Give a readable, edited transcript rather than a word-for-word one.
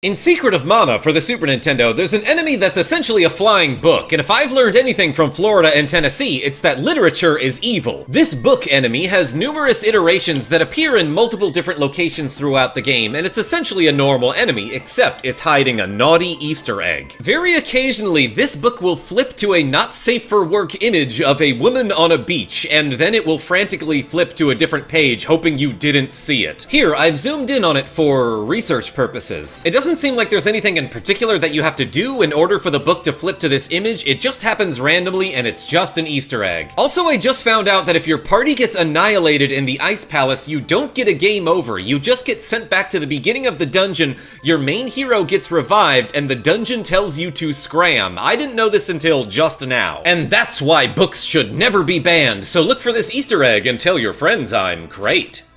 In Secret of Mana for the Super Nintendo, there's an enemy that's essentially a flying book, and if I've learned anything from Florida and Tennessee, it's that literature is evil. This book enemy has numerous iterations that appear in multiple different locations throughout the game, and it's essentially a normal enemy, except it's hiding a naughty Easter egg. Very occasionally, this book will flip to a not-safe-for-work image of a woman on a beach, and then it will frantically flip to a different page, hoping you didn't see it. Here, I've zoomed in on it for research purposes. It doesn't seem like there's anything in particular that you have to do in order for the book to flip to this image. It just happens randomly, and it's just an Easter egg. Also, I just found out that if your party gets annihilated in the Ice Palace, you don't get a game over. You just get sent back to the beginning of the dungeon, your main hero gets revived, and the dungeon tells you to scram. I didn't know this until just now. And that's why books should never be banned, so look for this Easter egg and tell your friends I'm great.